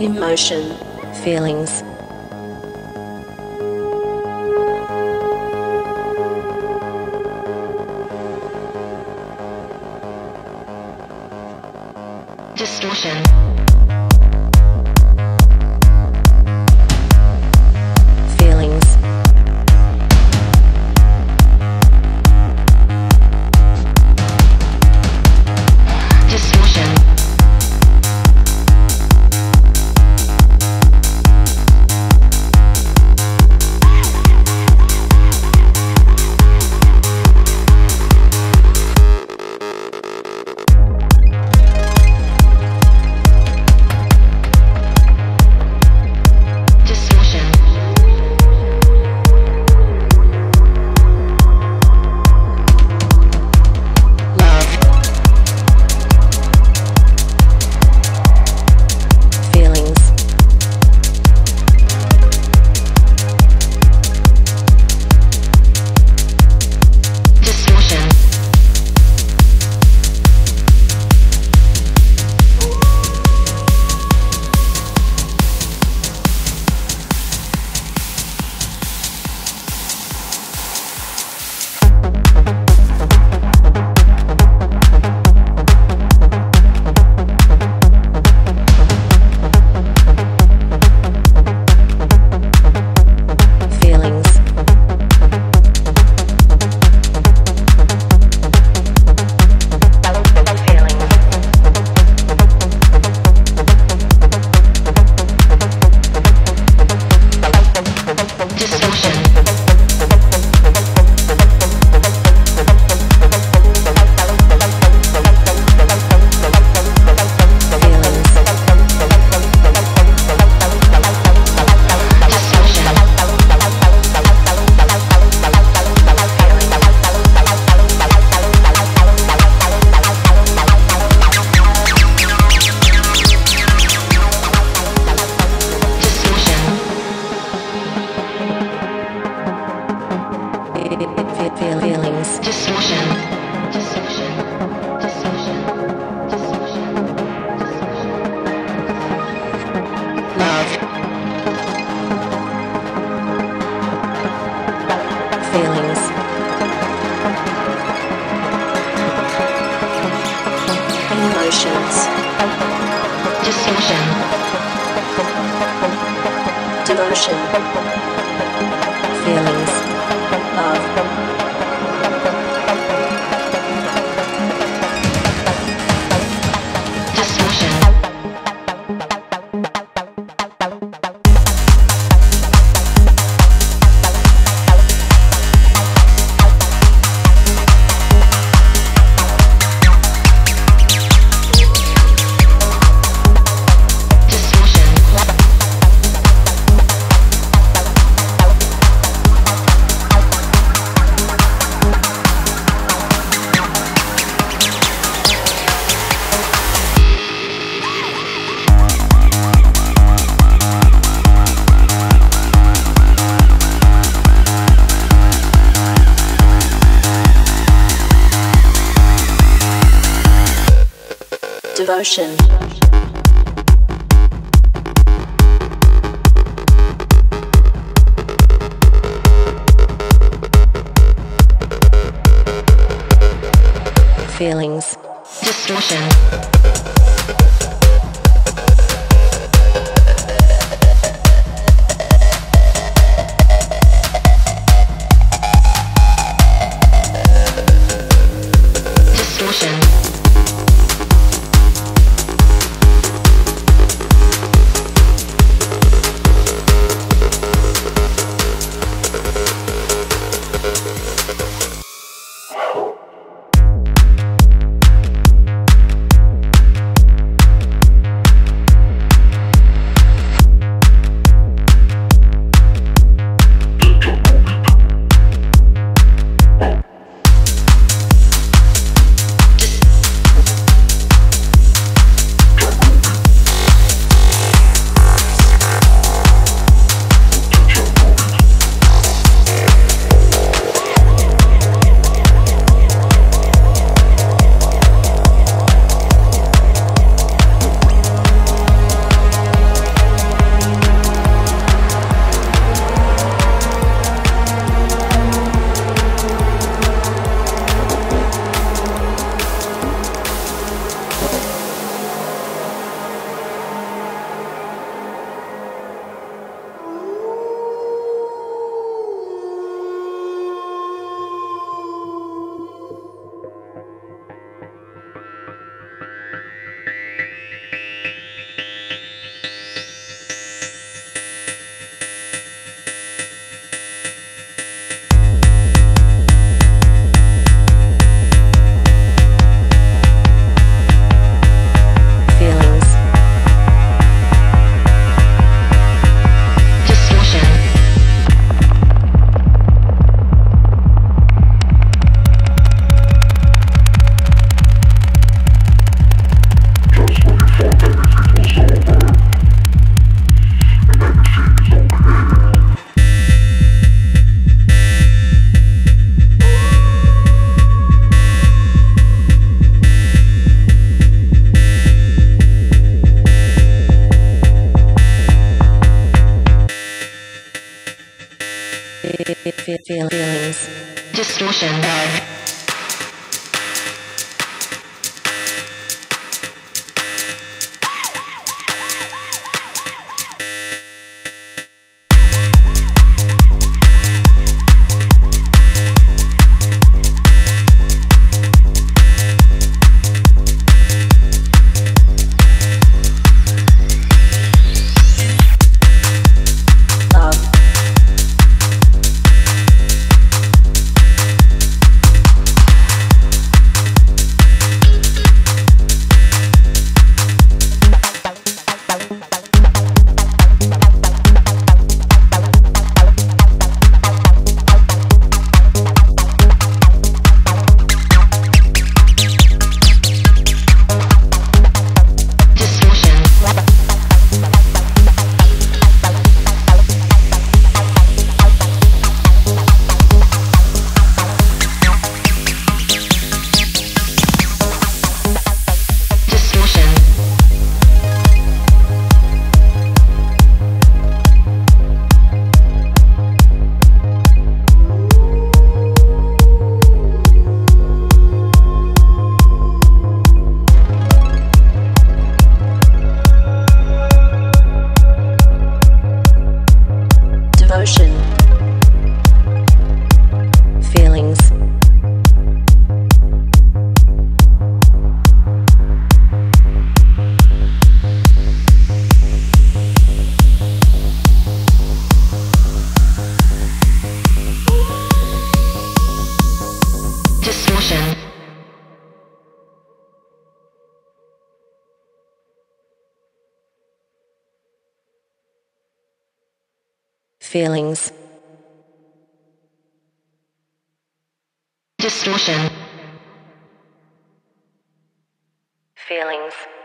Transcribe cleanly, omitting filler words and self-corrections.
emotion, feelings. Distortion. Feelings. Distortion. Love. Feelings. Emotions. Distortion. Devotion. Feelings. Love. Devotion. Feelings. Distortion. distortion dive. Feelings. Distortion. Feelings.